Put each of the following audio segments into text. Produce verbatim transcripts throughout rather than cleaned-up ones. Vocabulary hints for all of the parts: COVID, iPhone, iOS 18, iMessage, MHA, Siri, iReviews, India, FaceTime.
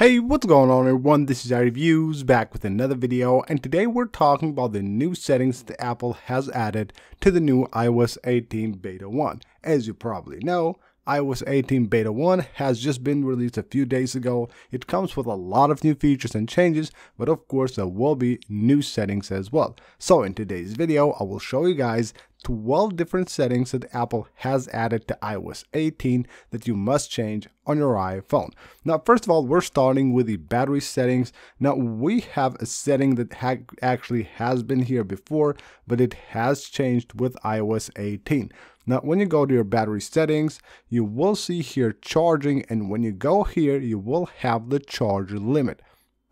Hey, what's going on everyone, this is iReviews back with another video, and today we're talking about the new settings that Apple has added to the new i O S eighteen beta one. As you probably know, i O S eighteen beta one has just been released a few days ago. It comes with a lot of new features and changes, but of course there will be new settings as well. So in today's video, I will show you guys twelve different settings that Apple has added to i O S eighteen that you must change on your iPhone. Now, first of all, we're starting with the battery settings. Now, we have a setting that ha actually has been here before, but it has changed with i O S eighteen. Now, when you go to your battery settings, you will see here charging, and when you go here, you will have the charge limit.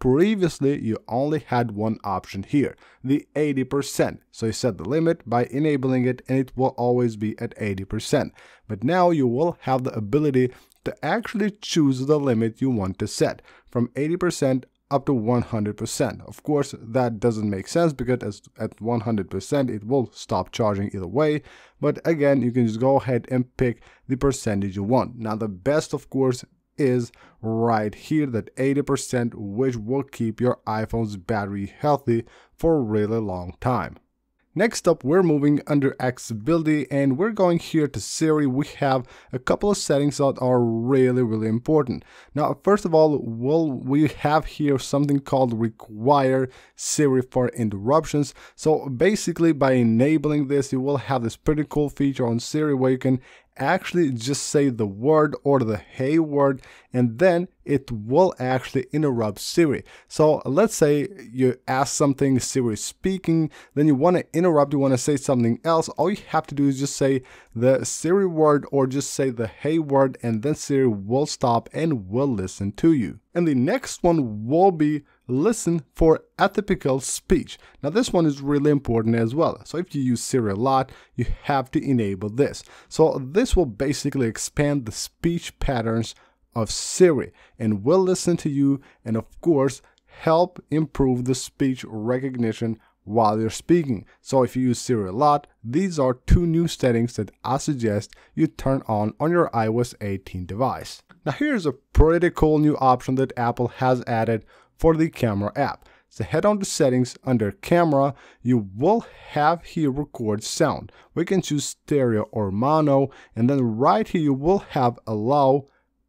Previously, you only had one option here, the eighty percent. So you set the limit by enabling it and it will always be at eighty percent. But now you will have the ability to actually choose the limit you want to set from eighty percent up to one hundred percent. Of course, that doesn't make sense because as at one hundred percent, it will stop charging either way. But again, you can just go ahead and pick the percentage you want. Now, the best, of course, is right here, that eighty percent, which will keep your iPhone's battery healthy for a really long time. Next up, we're moving under accessibility and we're going here to Siri. We have a couple of settings that are really, really important. Now, first of all, we'll, we have here something called require Siri for interruptions. So basically by enabling this, you will have this pretty cool feature on Siri where you can actually just say the word or the hey word, and then it will actually interrupt Siri. So let's say you ask something, Siri is speaking, then you want to interrupt, you want to say something else. All you have to do is just say the Siri word or just say the hey word, and then Siri will stop and will listen to you. And the next one will be listen for atypical speech. Now this one is really important as well. So if you use Siri a lot, you have to enable this. So this will basically expand the speech patterns of Siri and will listen to you and of course help improve the speech recognition while you're speaking. So if you use Siri a lot, these are two new settings that I suggest you turn on on your i O S eighteen device. Now here's a pretty cool new option that Apple has added for the camera app. So head on to settings under camera, you will have here record sound. We can choose stereo or mono, and then right here you will have allow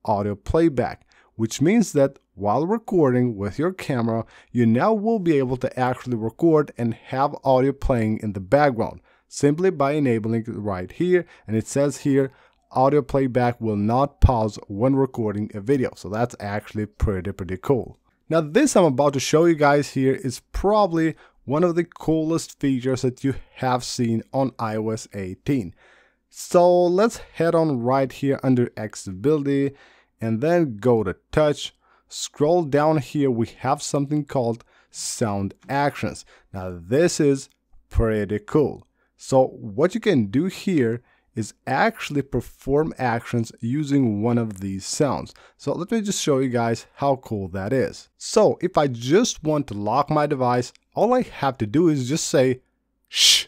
audio playback, which means that while recording with your camera, you now will be able to actually record and have audio playing in the background simply by enabling it right here. And it says here, audio playback will not pause when recording a video. So that's actually pretty, pretty cool. Now this I'm about to show you guys here is probably one of the coolest features that you have seen on i O S eighteen. So let's head on right here under accessibility and then go to touch. Scroll down here, we have something called sound actions. Now this is pretty cool. So what you can do here is actually perform actions using one of these sounds. So let me just show you guys how cool that is. So if I just want to lock my device, all I have to do is just say, shh.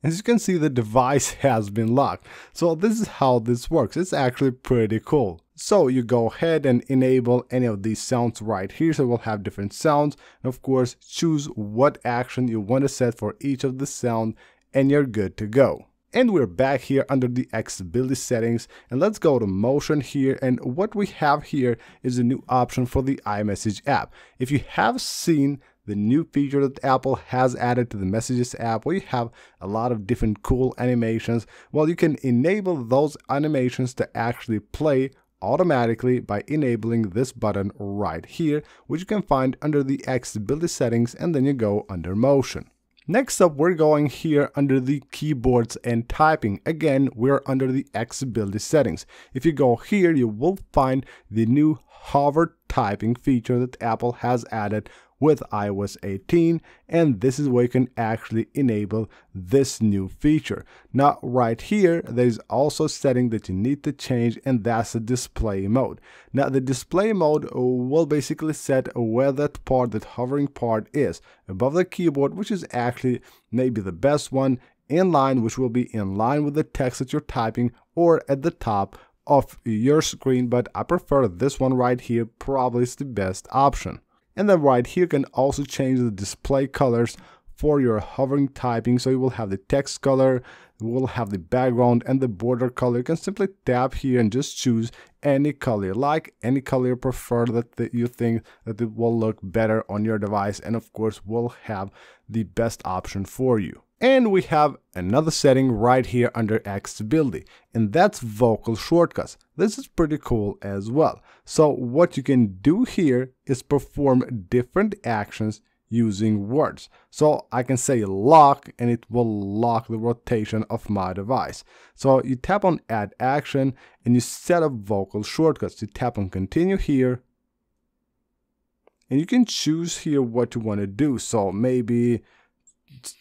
As you can see, the device has been locked. So this is how this works. It's actually pretty cool. So you go ahead and enable any of these sounds right here. So we'll have different sounds. And of course, choose what action you want to set for each of the sound, and you're good to go. And we're back here under the accessibility settings, and let's go to motion here. And what we have here is a new option for the iMessage app. If you have seen the new feature that Apple has added to the Messages app, where you have a lot of different cool animations, well, you can enable those animations to actually play automatically by enabling this button right here, which you can find under the accessibility settings, and then you go under motion. Next up, we're going here under the keyboards and typing. Again, we're under the accessibility settings. If you go here, you will find the new hover typing feature that Apple has added with i O S eighteen, and this is where you can actually enable this new feature. Now right here, there's also a setting that you need to change, and that's the display mode. Now the display mode will basically set where that part, that hovering part is, above the keyboard, which is actually maybe the best one, inline, which will be in line with the text that you're typing, or at the top of your screen, but I prefer this one right here, probably is the best option. And then right here you can also change the display colors for your hovering typing, so you will have the text color, you will have the background and the border color. You can simply tap here and just choose any color you like, any color you prefer that the, you think that it will look better on your device, and of course will have the best option for you. And we have another setting right here under accessibility, and that's vocal shortcuts. This is pretty cool as well. So what you can do here is perform different actions using words. So I can say lock and it will lock the rotation of my device. So you tap on add action and you set up vocal shortcuts. You tap on continue here and you can choose here what you want to do. So maybe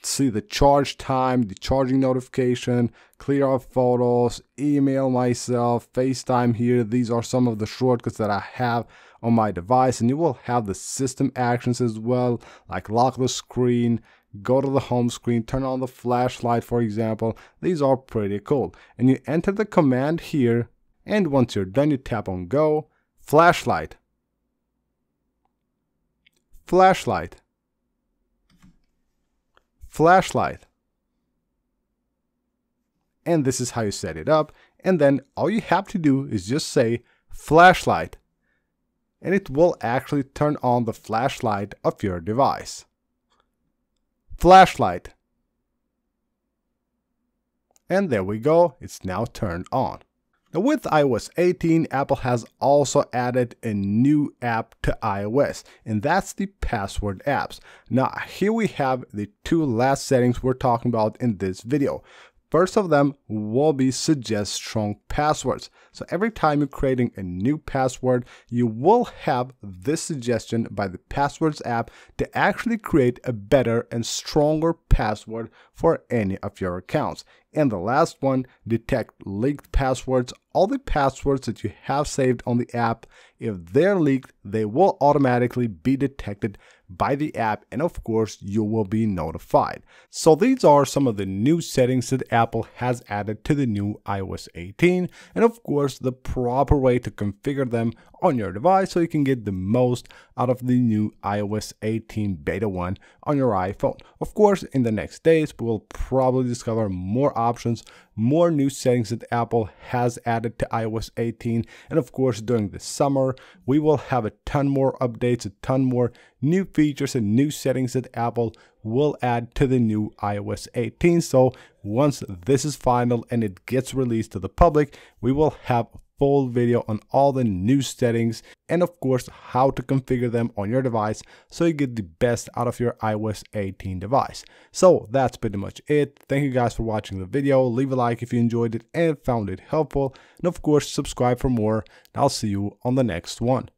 see the charge time, the charging notification, clear off photos, email myself, FaceTime here. These are some of the shortcuts that I have on my device, and you will have the system actions as well, like lock the screen, go to the home screen, turn on the flashlight, for example. These are pretty cool. And you enter the command here, and once you're done, you tap on go, flashlight, flashlight, flashlight. And this is how you set it up. And then all you have to do is just say flashlight, and it will actually turn on the flashlight of your device. Flashlight. And there we go, it's now turned on. Now with i O S eighteen, Apple has also added a new app to iOS, and that's the password apps. Now here we have the two last settings we're talking about in this video. First of them will be suggest strong passwords. So every time you're creating a new password, you will have this suggestion by the Passwords app to actually create a better and stronger password for any of your accounts. And the last one, detect leaked passwords. All the passwords that you have saved on the app, if they're leaked, they will automatically be detected by the app, and of course you will be notified. So these are some of the new settings that Apple has added to the new i O S eighteen, and of course the proper way to configure them on your device so you can get the most out of the new i O S eighteen beta one on your iPhone. Of course, in the next days, we will probably discover more options options, more new settings that Apple has added to i O S eighteen. And of course, during the summer, we will have a ton more updates, a ton more new features and new settings that Apple will add to the new i O S eighteen. So once this is final and it gets released to the public, we will have a full video on all the new settings and of course how to configure them on your device so you get the best out of your i O S eighteen device. So that's pretty much it. Thank you guys for watching the video. Leave a like if you enjoyed it and found it helpful, and of course subscribe for more, and I'll see you on the next one.